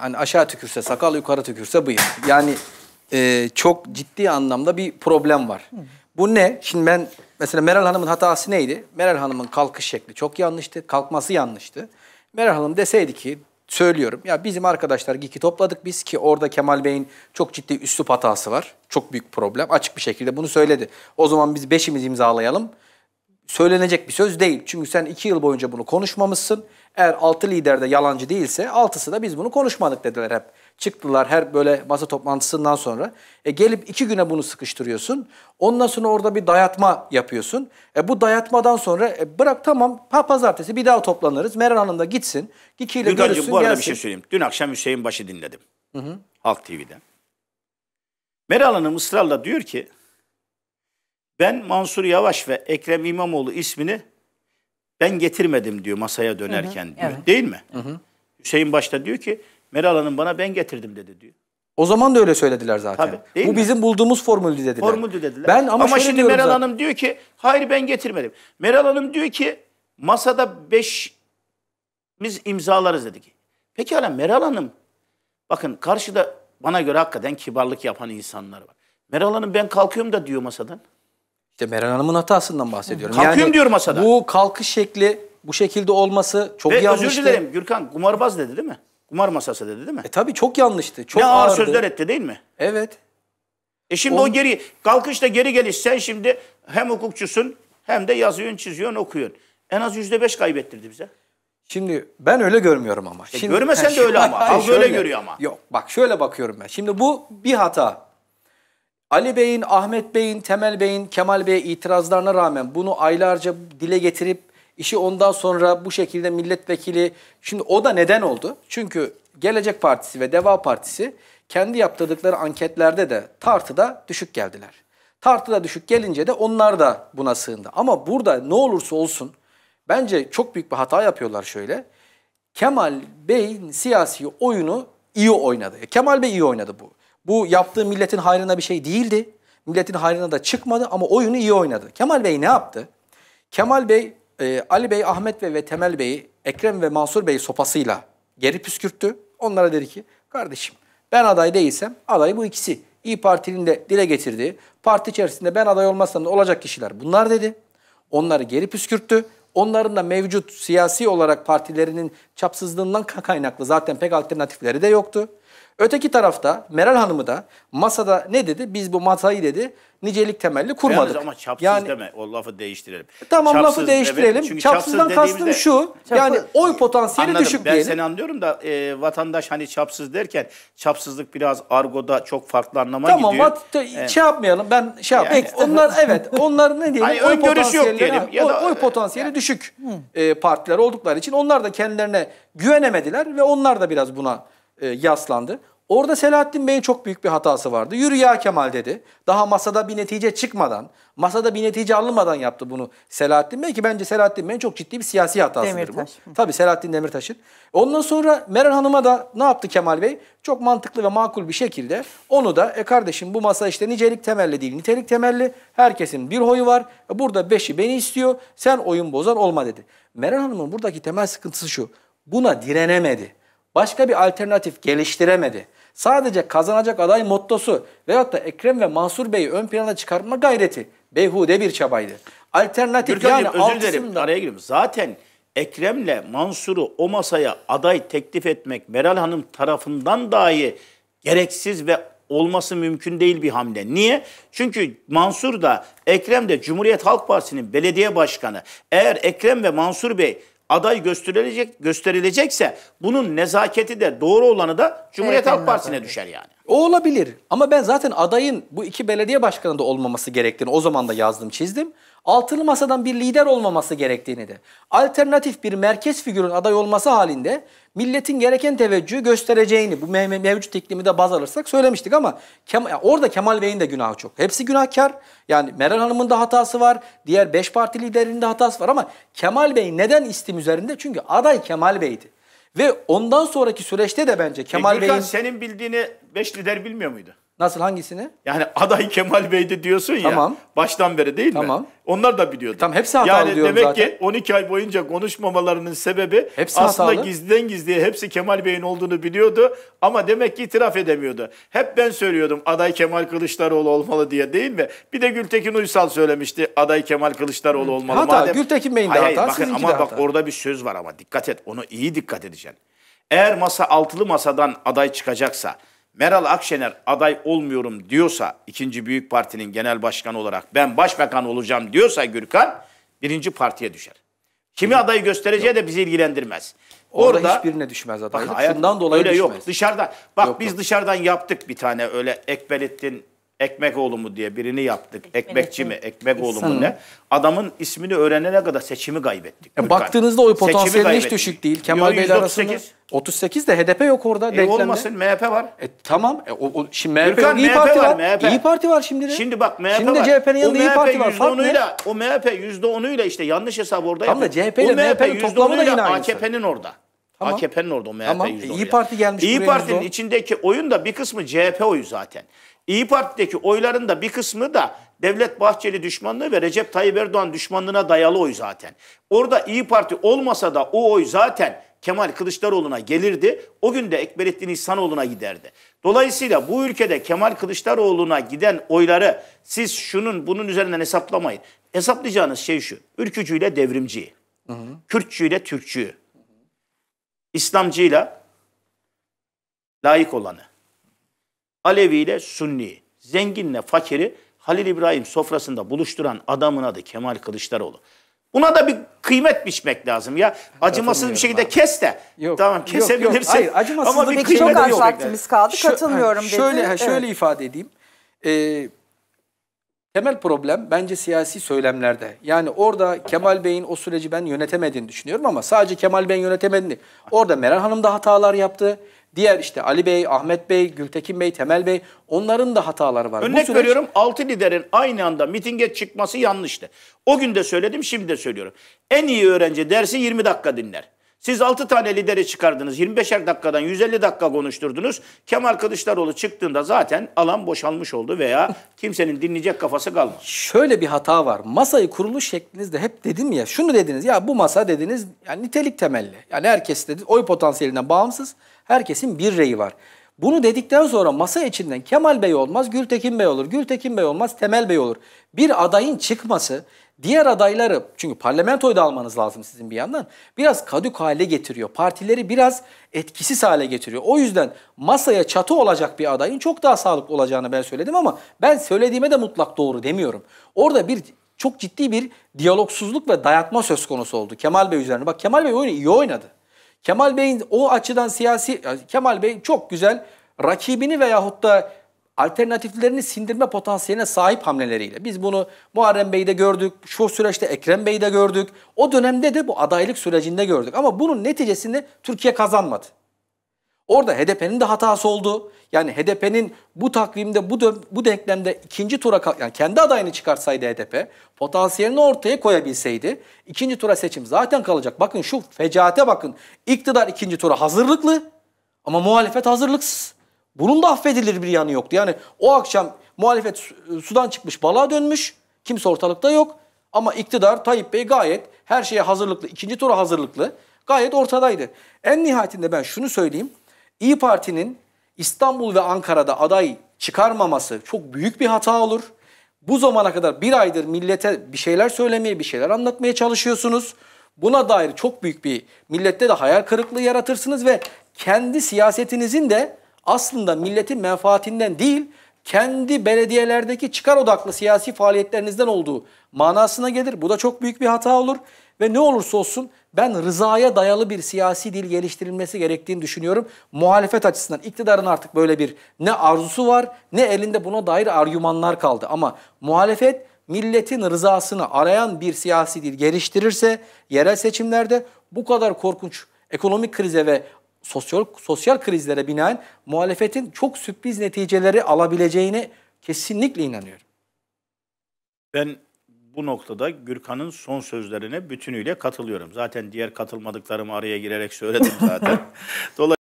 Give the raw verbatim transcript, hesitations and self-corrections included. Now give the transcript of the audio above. hani aşağı tükürse sakal, yukarı tükürse bıyık. Yani e, çok ciddi anlamda bir problem var. Hı. Bu ne? Şimdi ben mesela Meral Hanım'ın hatası neydi? Meral Hanım'ın kalkış şekli çok yanlıştı. Kalkması yanlıştı. Meral Hanım deseydi ki, söylüyorum ya, bizim arkadaşlar GİK'i topladık biz, ki orada Kemal Bey'in çok ciddi üslup hatası var. Çok büyük problem. Açık bir şekilde bunu söyledi. O zaman biz beşimiz imzalayalım. Söylenecek bir söz değil. Çünkü sen iki yıl boyunca bunu konuşmamışsın. Eğer altı lider de yalancı değilse altısı da biz bunu konuşmadık dediler hep. Çıktılar her böyle masa toplantısından sonra. E gelip iki güne bunu sıkıştırıyorsun. Ondan sonra orada bir dayatma yapıyorsun. E bu dayatmadan sonra e bırak tamam, ha, pazartesi bir daha toplanırız. Meral Hanım da gitsin. Gikiyle görüşsün, gelsin. Bu arada bir şey söyleyeyim. Dün akşam Hüseyin Baş'ı dinledim. Hı hı. Halk T V'den. Meral Hanım ısrarla diyor ki, ben Mansur Yavaş ve Ekrem İmamoğlu ismini ben getirmedim diyor masaya dönerken, hı hı, diyor. Evet. Değil mi? Hı hı. Hüseyin Baş da diyor ki, Meral Hanım bana ben getirdim dedi diyor. O zaman da öyle söylediler zaten. Tabii, değil bu mi? Bizim bulduğumuz formülü dediler. Formülü dediler. Ben, ama ama şimdi Meral zaten. Hanım diyor ki, hayır ben getirmedim. Meral Hanım diyor ki, masada beş biz imzalarız dedik. Pekala Meral Hanım, bakın karşıda bana göre hakikaten kibarlık yapan insanlar var. Meral Hanım ben kalkıyorum da diyor masadan. İşte Meral Hanım'ın hatasından bahsediyorum. Kalkıyorum yani, diyor masadan. Bu kalkış şekli, bu şekilde olması çok ve yanlıştı. Özür dilerim Gürkan, kumarbaz dedi değil mi? Kumar masası dedi değil mi? E tabii çok yanlıştı. Çok ne ağır sözler etti değil mi? Evet. E şimdi On... o geri, kalkışta geri geliş, sen şimdi hem hukukçusun hem de yazıyorsun, çiziyorsun, okuyorsun. En az yüzde beş kaybettirdi bize. Şimdi ben öyle görmüyorum ama. E şimdi, görmesen de öyle ama. Halk öyle görüyor ama. Yok bak şöyle bakıyorum ben. Şimdi bu bir hata. Ali Bey'in, Ahmet Bey'in, Temel Bey'in, Kemal Bey'e itirazlarına rağmen bunu aylarca dile getirip İşi ondan sonra bu şekilde milletvekili... Şimdi o da neden oldu? Çünkü Gelecek Partisi ve Deva Partisi kendi yaptırdıkları anketlerde de tartıda düşük geldiler. Tartıda düşük gelince de onlar da buna sığındı. Ama burada ne olursa olsun bence çok büyük bir hata yapıyorlar şöyle. Kemal Bey'in siyasi oyunu iyi oynadı. Kemal Bey iyi oynadı bu. Bu yaptığı milletin hayrına bir şey değildi. Milletin hayrına da çıkmadı ama oyunu iyi oynadı. Kemal Bey ne yaptı? Kemal Bey... Ee, Ali Bey, Ahmet Bey ve Temel Bey'i, Ekrem ve Mansur Bey'i sopasıyla geri püskürttü. Onlara dedi ki, kardeşim ben aday değilsem aday bu ikisi. İYİ Parti'nin de dile getirdiği, parti içerisinde ben aday olmazsam da olacak kişiler bunlar dedi. Onları geri püskürttü. Onların da mevcut siyasi olarak partilerinin çapsızlığından kaynaklı zaten pek alternatifleri de yoktu. Öteki tarafta Meral Hanım'ı da masada ne dedi? Biz bu masayı dedi nicelik temelli kurmadık. Yalnız ama çapsız yani, deme. O lafı değiştirelim. Tamam çapsız, lafı değiştirelim. Evet, çapsızdan çapsız kastım de, şu. Çapı, yani oy potansiyeli anladım, düşük ben diyelim. Ben seni anlıyorum da e, vatandaş hani çapsız derken çapsızlık biraz argoda çok farklı anlama tamam, gidiyor. Tamam evet. Şey yapmayalım. Ben şey yani, yapmayalım. Onlar evet. Onlar ne diyelim? Hani oy potansiyeli, yok ya da, oy, oy potansiyeli yani. Düşük e, partiler oldukları için onlar da kendilerine güvenemediler ve onlar da biraz buna yaslandı. Orada Selahattin Bey'in çok büyük bir hatası vardı. Yürü ya Kemal dedi. Daha masada bir netice çıkmadan, masada bir netice alınmadan yaptı bunu Selahattin Bey, ki bence Selahattin Bey'in çok ciddi bir siyasi hatasıdır Demirtaş. Bu. Tabii Selahattin Demirtaş'ın. Ondan sonra Meral Hanım'a da ne yaptı Kemal Bey? Çok mantıklı ve makul bir şekilde onu da e kardeşim bu masa işte nicelik temelli değil, nitelik temelli. Herkesin bir oyu var. Burada beşi beni istiyor. Sen oyun bozan olma dedi. Meral Hanım'ın buradaki temel sıkıntısı şu. Buna direnemedi. Başka bir alternatif geliştiremedi. Sadece kazanacak aday mottosu veyahut da Ekrem ve Mansur Bey'i ön plana çıkartma gayreti beyhude bir çabaydı. Alternatif Gürkan yani altısında... Özür dilerim araya gireyim. Zaten Ekrem'le Mansur'u o masaya aday teklif etmek Meral Hanım tarafından dahi gereksiz ve olması mümkün değil bir hamle. Niye? Çünkü Mansur da Ekrem de Cumhuriyet Halk Partisi'nin belediye başkanı. Eğer Ekrem ve Mansur Bey aday gösterilecek, gösterilecekse bunun nezaketi de doğru olanı da Cumhuriyet evet, Halk Partisi'ne düşer yani. O olabilir ama ben zaten adayın bu iki belediye başkanı da olmaması gerektiğini o zaman da yazdım çizdim. Altılı masadan bir lider olmaması gerektiğini de. Alternatif bir merkez figürün aday olması halinde milletin gereken teveccühü göstereceğini bu mev mevcut iklimi de baz alırsak söylemiştik ama Kem orada Kemal Bey'in de günahı çok. Hepsi günahkar. Yani Meral Hanım'ın da hatası var. Diğer beş parti liderinin de hatası var ama Kemal Bey neden istim üzerinde? Çünkü aday Kemal Bey'di. Ve ondan sonraki süreçte de bence Kemal e, Gürkan, Bey'in... senin bildiğini beş lider bilmiyor muydu? Nasıl, hangisini? Yani aday Kemal Bey'de diyorsun ya. Tamam. Baştan beri değil tamam. mi? Onlar da biliyordu. Tamam, hepsi hatalı yani diyorum zaten. Yani demek ki on iki ay boyunca konuşmamalarının sebebi hepsi aslında hatalı. Gizliden gizliye hepsi Kemal Bey'in olduğunu biliyordu ama demek ki itiraf edemiyordu. Hep ben söylüyordum aday Kemal Kılıçdaroğlu olmalı diye, değil mi? Bir de Gültekin Uysal söylemişti aday Kemal Kılıçdaroğlu olmalı. Hata, Madem... Gültekin Bey'in de hata, bakın, ama de hata. Bak orada bir söz var ama dikkat et, onu iyi dikkat edeceksin. Eğer masa altılı masadan aday çıkacaksa, Meral Akşener aday olmuyorum diyorsa, ikinci büyük partinin genel başkanı olarak ben başbakan olacağım diyorsa Gürkan, birinci partiye düşer. Kimi yok, adayı göstereceği yok. de bizi ilgilendirmez. Orada, Orada hiçbirine düşmez adaylık. Bak, şundan dolayı öyle düşmez. Yok, dışarıda, bak yok, biz yok. dışarıdan yaptık bir tane öyle Ekbelettin Ekmekoğlu mu diye birini yaptık. Ekmek Ekmekçi mi? Ekmekoğlu mu ne? Adamın ismini öğrenene kadar seçimi kaybettik. E baktığınızda oy potansiyeli hiç düşük değil. Kemal Bey'le arasında otuz sekiz de H D P yok orada. E olmasın, M H P var. E tamam. E, o, o, şimdi M H P yok, İYİ Parti var. var. İYİ Parti var şimdi de. Şimdi bak M H P şimdi var. Şimdi C H P'nin yanında İYİ Parti var. Fark ne? O M H P yüzde onuyla işte yanlış hesap orada yapıyor. Tam da C H P ile M H P'nin toplamı da yine aynı. A K P'nin orada. Tamam. A K P'nin orada o M H P tamam. yüzde on. İYİ Parti gelmiş buraya. İYİ Parti'nin içindeki oyun da bir kısmı C H P oyu zaten. İYİ Parti'deki oyların da bir kısmı da Devlet Bahçeli düşmanlığı ve Recep Tayyip Erdoğan düşmanlığına dayalı oy zaten. Orada İYİ Parti olmasa da o oy zaten Kemal Kılıçdaroğlu'na gelirdi. O gün de Ekberettin İhsanoğlu'na giderdi. Dolayısıyla bu ülkede Kemal Kılıçdaroğlu'na giden oyları siz şunun bunun üzerinden hesaplamayın. Hesaplayacağınız şey şu: ülkücüyle devrimciyi, hı hı. Kürtçüyle Türkçüyü, İslamcıyla laik olanı, Aleviyle Sunni, zenginle fakiri Halil İbrahim sofrasında buluşturan adamın adı Kemal Kılıçdaroğlu. Buna da bir kıymet biçmek lazım ya. Acımasız bir şekilde abi. kes de. Yok, tamam kesebilirsin. Yok, hayır, ama bir kıymet yok. Çok vaktimiz kaldı. Katılmıyorum dedi. Şöyle, evet. şöyle ifade edeyim. Ee, temel problem bence siyasi söylemlerde. Yani orada Kemal Bey'in o süreci ben yönetemediğini düşünüyorum ama sadece Kemal Bey'in yönetemediğini. Orada Meral Hanım da hatalar yaptı. Diğer işte Ali Bey, Ahmet Bey, Gültekin Bey, Temel Bey, onların da hataları var. Örnek süreç... veriyorum, altı liderin aynı anda mitinge çıkması yanlıştı. O gün de söyledim, şimdi de söylüyorum. En iyi öğrenci dersi yirmi dakika dinler. Siz altı tane lideri çıkardınız, yirmi beşer dakikadan yüz elli dakika konuşturdunuz. Kemal Kılıçdaroğlu çıktığında zaten alan boşalmış oldu veya kimsenin dinleyecek kafası kalmadı. Şöyle bir hata var. Masayı kuruluş şeklinizde hep dedim ya, şunu dediniz ya, bu masa dediniz yani nitelik temelli. Yani herkes dedi, oy potansiyelinden bağımsız. Herkesin bir reyi var. Bunu dedikten sonra masa içinden Kemal Bey olmaz, Gültekin Bey olur. Gültekin Bey olmaz, Temel Bey olur. Bir adayın çıkması diğer adayları, çünkü parlamentoyu da almanız lazım sizin bir yandan, biraz kadük hale getiriyor. Partileri biraz etkisiz hale getiriyor. O yüzden masaya çatı olacak bir adayın çok daha sağlıklı olacağını ben söyledim ama ben söylediğime de mutlak doğru demiyorum. Orada bir... çok ciddi bir diyalogsuzluk ve dayatma söz konusu oldu Kemal Bey üzerine. Bak Kemal Bey oyunu iyi oynadı. Kemal Bey'in o açıdan siyasi, Kemal Bey çok güzel rakibini veyahut da alternatiflerini sindirme potansiyeline sahip hamleleriyle. Biz bunu Muharrem Bey'de gördük, şu süreçte Ekrem Bey'de gördük. O dönemde de bu adaylık sürecinde gördük ama bunun neticesinde Türkiye kazanmadı. Orada H D P'nin de hatası oldu. Yani H D P'nin bu takvimde, bu, bu denklemde ikinci tura, yani kendi adayını çıkarsaydı H D P, potansiyelini ortaya koyabilseydi, ikinci tura seçim zaten kalacak. Bakın şu fecaate bakın. İktidar ikinci tura hazırlıklı ama muhalefet hazırlıksız. Bunun da affedilir bir yanı yoktu. Yani o akşam muhalefet sudan çıkmış, balığa dönmüş, kimse ortalıkta yok. Ama iktidar, Tayyip Bey gayet her şeye hazırlıklı, ikinci tura hazırlıklı, gayet ortadaydı. En nihayetinde ben şunu söyleyeyim. İYİ Parti'nin İstanbul ve Ankara'da aday çıkarmaması çok büyük bir hata olur. Bu zamana kadar bir aydır millete bir şeyler söylemeye, bir şeyler anlatmaya çalışıyorsunuz. Buna dair çok büyük bir millette de hayal kırıklığı yaratırsınız ve kendi siyasetinizin de aslında milletin menfaatinden değil, kendi belediyelerdeki çıkar odaklı siyasi faaliyetlerinizden olduğu manasına gelir. Bu da çok büyük bir hata olur ve ne olursa olsun ben rızaya dayalı bir siyasi dil geliştirilmesi gerektiğini düşünüyorum. Muhalefet açısından iktidarın artık böyle bir ne arzusu var ne elinde buna dair argümanlar kaldı. Ama muhalefet milletin rızasını arayan bir siyasi dil geliştirirse yerel seçimlerde bu kadar korkunç ekonomik krize ve sosyal, sosyal krizlere binaen muhalefetin çok sürpriz neticeleri alabileceğine kesinlikle inanıyorum. Ben... Bu noktada Gürkan'ın son sözlerine bütünüyle katılıyorum. Zaten diğer katılmadıklarımı araya girerek söyledim zaten. Dolayısıyla